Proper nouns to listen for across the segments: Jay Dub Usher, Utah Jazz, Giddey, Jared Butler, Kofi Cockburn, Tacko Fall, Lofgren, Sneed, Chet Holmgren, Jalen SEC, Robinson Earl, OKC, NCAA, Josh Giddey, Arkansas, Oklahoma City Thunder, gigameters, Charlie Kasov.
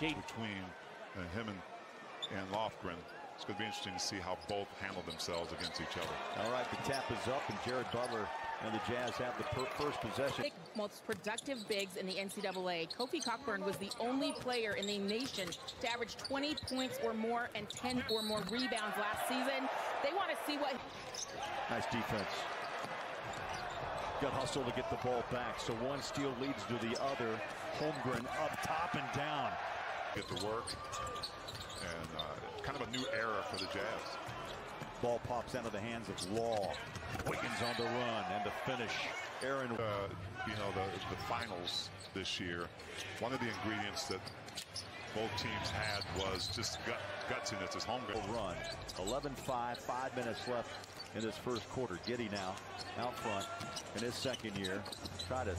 between him and Lofgren. It's going to be interesting to see how both handle themselves against each other. All right, the tap is up, and Jared Butler and the Jazz have the first possession. Most productive bigs in the NCAA, Kofi Cockburn was the only player in the nation to average 20 points or more and 10 or more rebounds last season. They want to see what... Nice defense. Good hustle to get the ball back, so one steal leads to the other. Holmgren up top and down. Get to work, and kind of a new era for the Jazz. Ball pops out of the hands of Law. Wiggins on the run, and the finish. Aaron, you know, the finals this year, one of the ingredients that both teams had was just gutsiness. It's Holmgren. Run, 11-5, 5 minutes left in this first quarter. Giddey now out front in his second year. Try to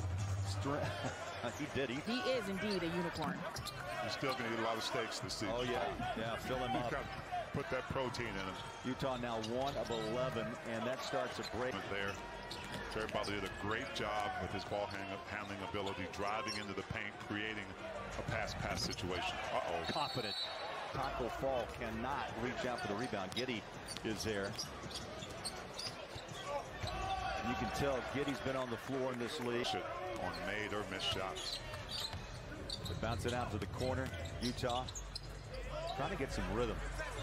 He is indeed a unicorn. He's still going to eat a lot of steaks this season. Oh, yeah. Yeah, fill him up. Put that protein in him. Utah now 1 of 11, and that starts a break. There. Jared Butler did a great job with his ball handling ability, driving into the paint, creating a pass-pass situation. Uh-oh. Confident. Tacko Fall cannot reach out for the rebound. Giddey is there. You can tell Giddey's been on the floor in this league. On made or missed shots. They bounce it out to the corner. Utah trying to get some rhythm.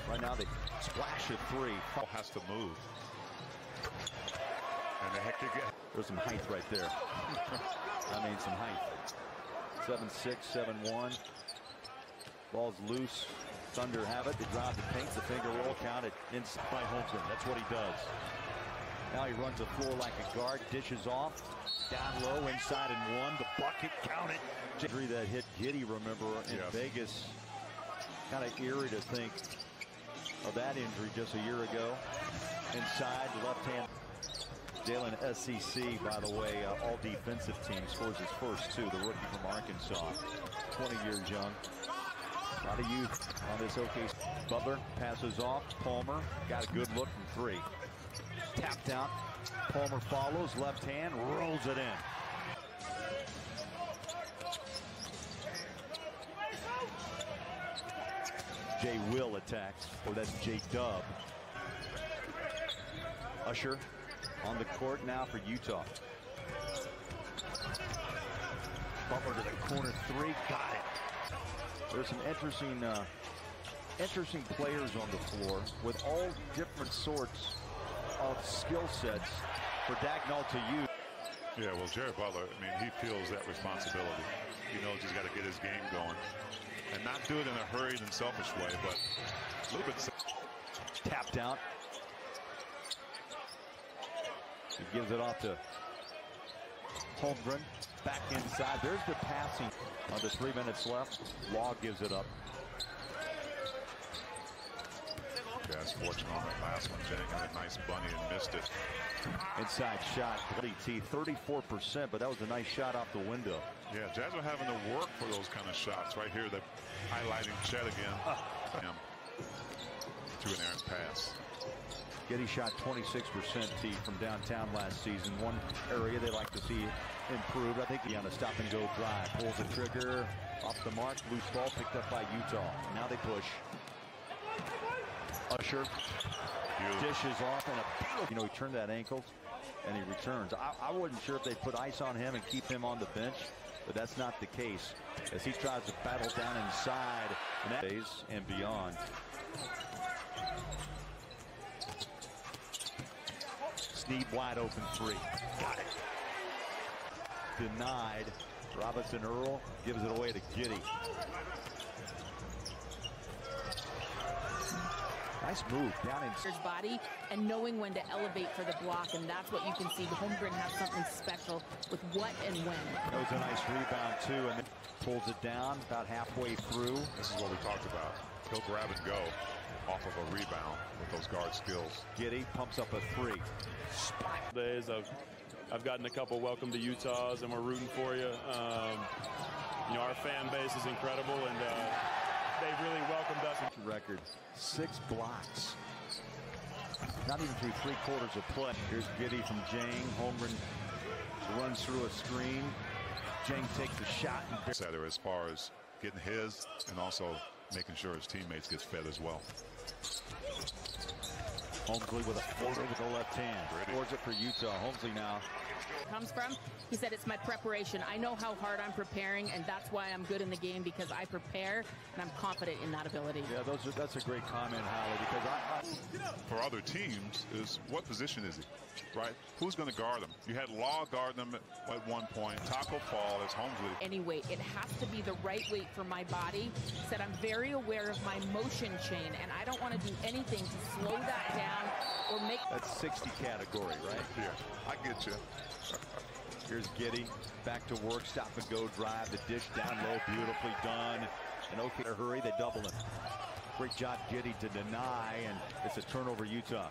Right now they splash a three. Ball has to move. And the heck again. There's some height right there. I mean some height. 7-6, 7-1. Ball's loose. Thunder have it. They drive the paint. The finger roll counted inside by Holmgren. That's what he does. Now he runs the floor like a guard. Dishes off. Down low, inside and one. The bucket counted. Injury that hit Giddey, remember, in Vegas. Kind of eerie to think of that injury just a year ago. Inside, left hand. Jalen SEC, by the way, all defensive team, scores his first two. The rookie from Arkansas, 20 years young. A lot of youth on this OKC. Butler passes off. Palmer got a good look from three. Tapped out. Palmer follows, left hand, rolls it in. Jay Will attacks, or that's Jay Dub. Usher on the court now for Utah. Butler to the corner three, got it. There's some interesting players on the floor with all different sorts of skill sets for Dagnall to use. Yeah, well, Jared Butler, I mean, he feels that responsibility. He knows he's got to get his game going and not do it in a hurried and selfish way, but a little bit. Tapped out. He gives it off to Holmgren. Back inside. There's the passing on the 3 minutes left. Law gives it up. Jazz fortunate on that last one. Jennings had a nice bunny and missed it. Inside shot, T, 34%, but that was a nice shot off the window. Yeah, Jazz are having to work for those kind of shots. Right here, they're highlighting Chet again. Through an errant pass. Giddey shot 26% T from downtown last season. One area they like to see improved. I think he on a stop-and-go drive. Pulls the trigger, off the mark, loose ball picked up by Utah. Now they push. Usher dishes off and a, you know, he turned that ankle and he returns. I wasn't sure if they'd put ice on him and keep him on the bench, but that's not the case as he tries to battle down inside and that days and beyond. Sneed wide open three. Got it. Denied. Robinson Earl gives it away to Giddey. Nice move down in his body and knowing when to elevate for the block, and that's what you can see. Holmgren has something special with what and when. That was a nice rebound too, and then pulls it down about halfway through. This is what we talked about. He'll grab and go off of a rebound with those guard skills. Giddey pumps up a three. Spot. Days I've gotten a couple welcome to Utahs, and we're rooting for you. You know, our fan base is incredible, and. They really welcomed us. Record 6 blocks. Not even through 3 quarters of play. Here's Giddey from Jang. Holmgren runs through a screen. Jang takes the shot. As far as getting his, and also making sure his teammates gets fed as well. Holmsley with a floater with the left hand. Scores it for Utah. Holmsley now. Comes from, he said, it's my preparation. I know how hard I'm preparing, and that's why I'm good in the game, because I prepare and I'm confident in that ability. Yeah, that's a great comment, Holly, because for other teams is what position is he, right? Who's going to guard him? You had Law guarding him at one point. Tacko Fall is Holmsley. Anyway, it has to be the right weight for my body. Said I'm very aware of my motion chain, and I don't want to do anything to slow that down or make. That's 60 category, right? Yeah, I get you. Here's Giddey, back to work, stop and go drive, the dish down low, beautifully done. And okay, in a hurry, they double him. Great job, Giddey, to deny, and it's a turnover, Utah.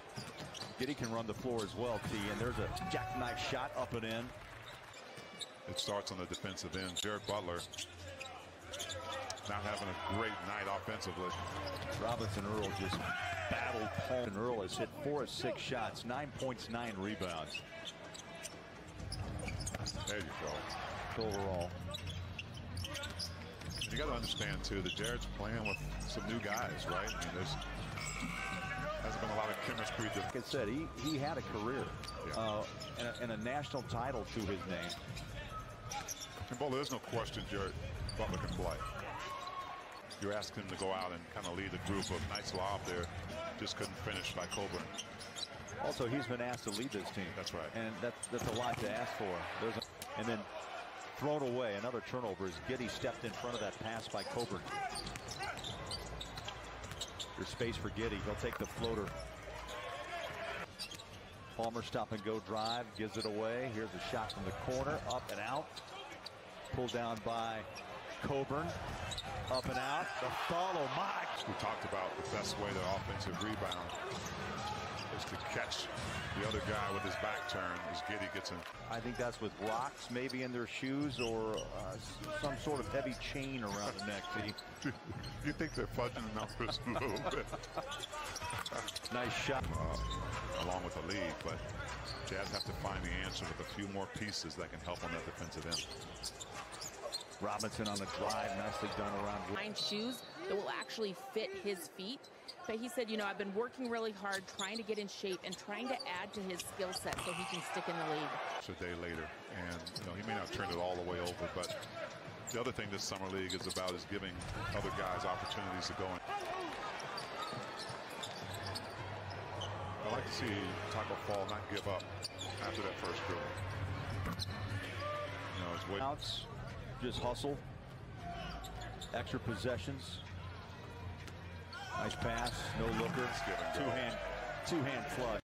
Giddey can run the floor as well, T, and there's a jackknife shot up and in. It starts on the defensive end. Jared Butler not having a great night offensively. Robinson Earl just battled home. Earl has hit 4 of 6 shots, 9 points, 9 rebounds. There you go. Overall, you got to understand too that Jared's playing with some new guys, right? I mean, there's hasn't been a lot of chemistry. Like I said, he had a career, yeah, and a national title to his name. And well, there's no question Jared Butler can play. You're asking him to go out and kind of lead a group of nice lob there. Just couldn't finish by Cockburn. Also, he's been asked to lead this team. That's right. And that's a lot to ask for. There's a, and then thrown away. Another turnover as Giddey stepped in front of that pass by Cockburn. There's space for Giddey. He'll take the floater. Palmer stop and go drive. Gives it away. Here's a shot from the corner. Up and out. Pulled down by Cockburn. Up and out. The follow. Mike. We talked about the best way to offensive rebound is to catch the other guy with his back turn as Giddey gets in. I think that's with rocks maybe in their shoes or some sort of heavy chain around the neck. You think they're fudging the numbers a little bit. Nice shot. Along with the lead, but Jazz have to find the answer with a few more pieces that can help on that defensive end. Robinson on the drive, nicely done around. Find shoes that will actually fit his feet. But he said, you know, I've been working really hard, trying to get in shape and trying to add to his skill set so he can stick in the league. It's a day later, and you know, he may not turn it all the way over, but the other thing this summer league is about is giving other guys opportunities to go in. I like to see Tacko Fall not give up after that first dribble. You know, it's way outs, just hustle, extra possessions. Nice pass, no looker, two-hand plug.